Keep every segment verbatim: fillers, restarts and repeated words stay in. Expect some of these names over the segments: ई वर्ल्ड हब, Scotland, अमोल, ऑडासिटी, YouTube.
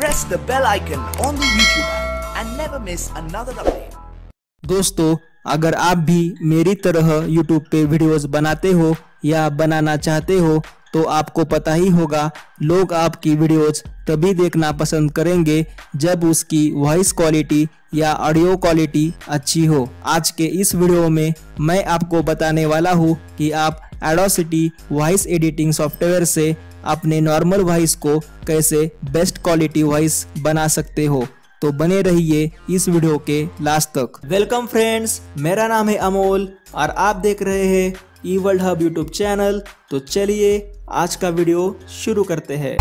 press the bell icon on the YouTube app and never miss another update. दोस्तों, अगर आप भी मेरी तरह YouTube पे वीडियोस बनाते हो या बनाना चाहते हो तो आपको पता ही होगा, लोग आपकी वीडियोस तभी देखना पसंद करेंगे जब उसकी वॉइस क्वालिटी या ऑडियो क्वालिटी अच्छी हो। आज के इस वीडियो में मैं आपको बताने वाला हूँ कि आप ऑडासिटी वॉइस एडिटिंग सॉफ्टवेयर से अपने नॉर्मल वॉइस को कैसे बेस्ट क्वालिटी वॉइस बना सकते हो। तो बने रहिए इस वीडियो के लास्ट तक। वेलकम फ्रेंड्स, मेरा नाम है अमोल और आप देख रहे हैं ई वर्ल्ड हब YouTube channel. तो चलिए आज का वीडियो शुरू करते हैं।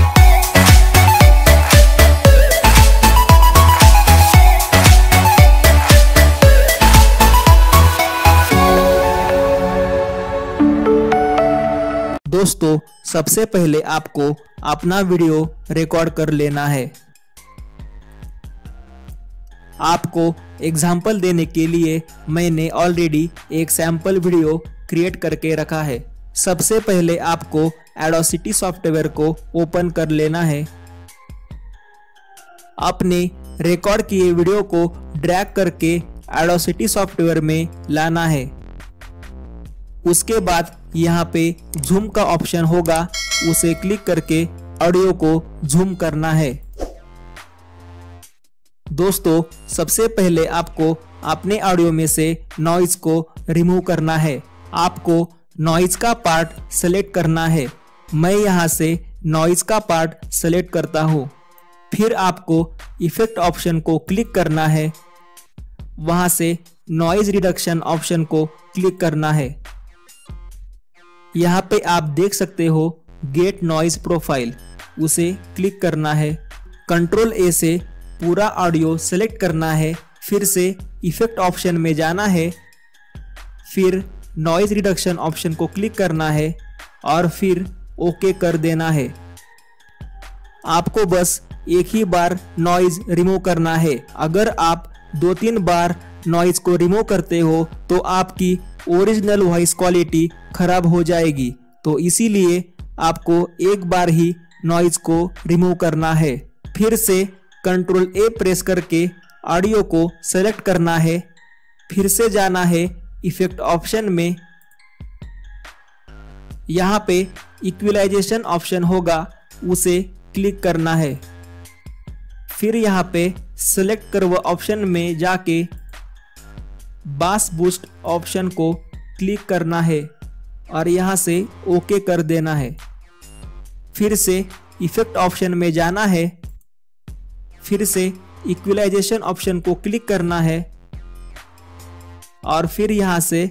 दोस्तों, सबसे पहले आपको अपना वीडियो रिकॉर्ड कर लेना है। आपको एग्जाम्पल देने के लिए मैंने ऑलरेडी एक सैंपल वीडियो क्रिएट करके रखा है। सबसे पहले आपको ऑडासिटी सॉफ्टवेयर को ओपन कर लेना है। अपने रिकॉर्ड किए वीडियो को ड्रैग करके ऑडासिटी सॉफ्टवेयर में लाना है। उसके बाद यहाँ पे जूम का ऑप्शन होगा, उसे क्लिक करके ऑडियो को जूम करना है। दोस्तों, सबसे पहले आपको अपने ऑडियो में से नॉइज को रिमूव करना है। आपको नॉइज का पार्ट सेलेक्ट करना है। मैं यहाँ से नॉइज का पार्ट सेलेक्ट करता हूँ। फिर आपको इफेक्ट ऑप्शन को क्लिक करना है। वहाँ से नॉइज रिडक्शन ऑप्शन को क्लिक करना है। यहाँ पे आप देख सकते हो गेट नॉइज प्रोफाइल, उसे क्लिक करना है। कंट्रोल ए से पूरा ऑडियो सेलेक्ट करना है। फिर से इफेक्ट ऑप्शन में जाना है। फिर नॉइज रिडक्शन ऑप्शन को क्लिक करना है और फिर ओके कर देना है। आपको बस एक ही बार नॉइज रिमूव करना है। अगर आप दो तीन बार नॉइज को रिमूव करते हो तो आपकी ओरिजिनल वॉइस क्वालिटी खराब हो जाएगी। तो इसीलिए आपको एक बार ही नॉइज को रिमूव करना है। फिर से कंट्रोल ए प्रेस करके ऑडियो को सेलेक्ट करना है। फिर से जाना है इफेक्ट ऑप्शन में। यहाँ पे इक्विलाइजेशन ऑप्शन होगा, उसे क्लिक करना है। फिर यहाँ पे सेलेक्ट कर्व ऑप्शन में जाके बास बूस्ट ऑप्शन को क्लिक करना है और यहाँ से ओके कर देना है। फिर से इफेक्ट ऑप्शन में जाना है। फिर से इक्विलाइजेशन ऑप्शन को क्लिक करना है और फिर यहाँ से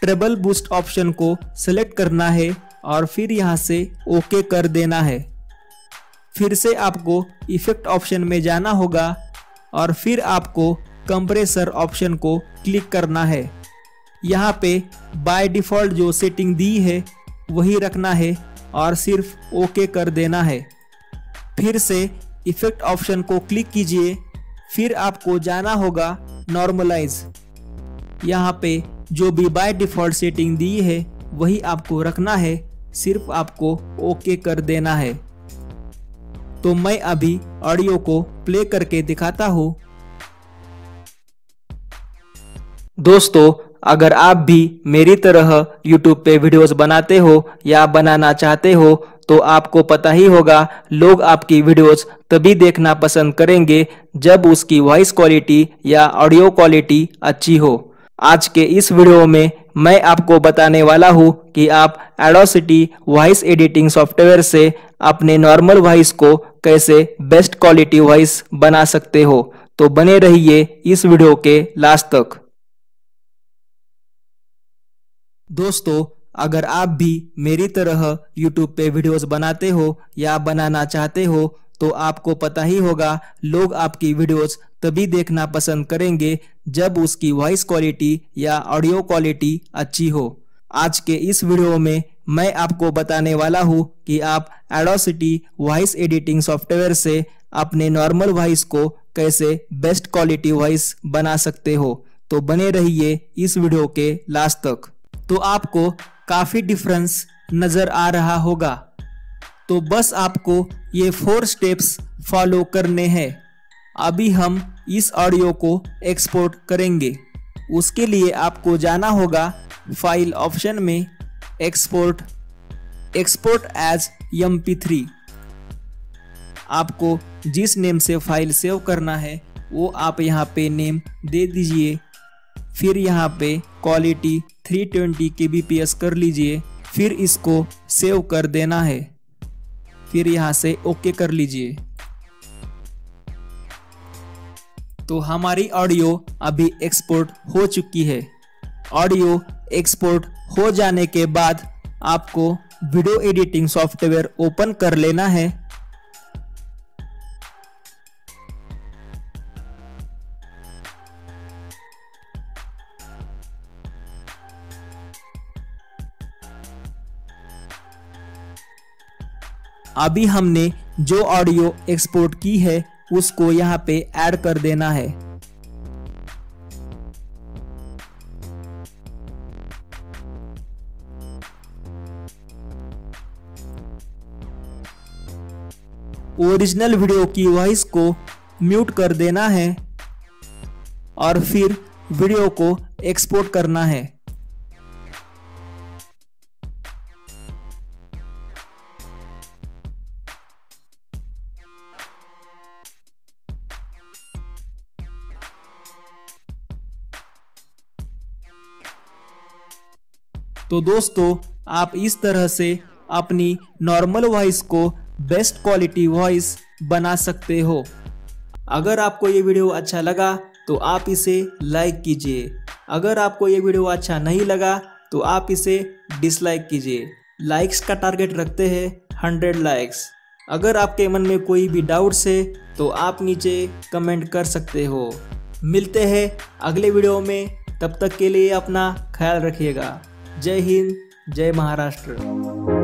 ट्रेबल बूस्ट ऑप्शन को सेलेक्ट करना है और फिर यहाँ से ओके कर देना है। फिर से आपको इफेक्ट ऑप्शन में जाना होगा और फिर आपको कंप्रेसर ऑप्शन को क्लिक करना है। यहाँ पे बाय डिफ़ॉल्ट जो सेटिंग दी है वही रखना है और सिर्फ ओके कर देना है। फिर से इफ़ेक्ट ऑप्शन को क्लिक कीजिए। फिर आपको जाना होगा नॉर्मलाइज। यहाँ पे जो भी बाय डिफ़ॉल्ट सेटिंग दी है वही आपको रखना है, सिर्फ आपको ओके कर देना है। तो मैं अभी ऑडियो को प्ले करके दिखाता हूँ। दोस्तों, अगर आप भी मेरी तरह YouTube पे वीडियोस बनाते हो या बनाना चाहते हो तो आपको पता ही होगा, लोग आपकी वीडियोस तभी देखना पसंद करेंगे जब उसकी वॉइस क्वालिटी या ऑडियो क्वालिटी अच्छी हो। आज के इस वीडियो में मैं आपको बताने वाला हूँ कि आप ऑडासिटी वॉइस एडिटिंग सॉफ्टवेयर से अपने नॉर्मल वॉइस को कैसे बेस्ट क्वालिटी वॉइस बना सकते हो। तो बने रहिए इस वीडियो के लास्ट तक। दोस्तों, अगर आप भी मेरी तरह YouTube पे वीडियोस बनाते हो या बनाना चाहते हो तो आपको पता ही होगा, लोग आपकी वीडियोस तभी देखना पसंद करेंगे जब उसकी वॉइस क्वालिटी या ऑडियो क्वालिटी अच्छी हो। आज के इस वीडियो में मैं आपको बताने वाला हूँ कि आप ऑडासिटी वॉइस एडिटिंग सॉफ्टवेयर से अपने नॉर्मल वॉइस को कैसे बेस्ट क्वालिटी वॉइस बना सकते हो। तो बने रहिए इस वीडियो के लास्ट तक। तो आपको काफ़ी डिफरेंस नज़र आ रहा होगा। तो बस आपको ये फोर स्टेप्स फॉलो करने हैं। अभी हम इस ऑडियो को एक्सपोर्ट करेंगे। उसके लिए आपको जाना होगा फाइल ऑप्शन में, export export as M P three. आपको जिस नेम से फाइल सेव करना है वो आप यहाँ पे नेम दे दीजिए। फिर यहाँ पे क्वालिटी तीन सौ बीस के बी पी एस कर लीजिए। फिर इसको सेव कर देना है। फिर यहाँ से ओके कर लीजिए। तो हमारी ऑडियो अभी एक्सपोर्ट हो चुकी है। ऑडियो एक्सपोर्ट हो जाने के बाद आपको वीडियो एडिटिंग सॉफ्टवेयर ओपन कर लेना है। अभी हमने जो ऑडियो एक्सपोर्ट की है उसको यहाँ पे ऐड कर देना है। ओरिजिनल वीडियो की वॉइस को म्यूट कर देना है और फिर वीडियो को एक्सपोर्ट करना है। तो दोस्तों, आप इस तरह से अपनी नॉर्मल वॉइस को बेस्ट क्वालिटी वॉइस बना सकते हो। अगर आपको ये वीडियो अच्छा लगा तो आप इसे लाइक कीजिए। अगर आपको ये वीडियो अच्छा नहीं लगा तो आप इसे डिसलाइक कीजिए। लाइक्स का टारगेट रखते हैं हंड्रेड लाइक्स। अगर आपके मन में कोई भी डाउट्स है तो आप नीचे कमेंट कर सकते हो। मिलते हैं अगले वीडियो में। तब तक के लिए अपना ख्याल रखिएगा। जय हिंद, जय Maharashtra.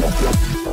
We'll be right back.